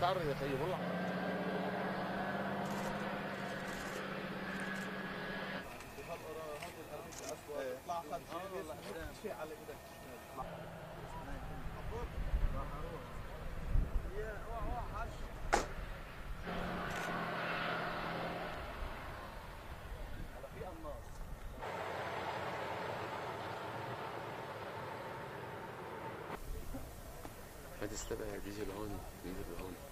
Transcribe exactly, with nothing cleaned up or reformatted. تعرض يا طيب والله. هتستبقى بيجي لهون بيجي لهون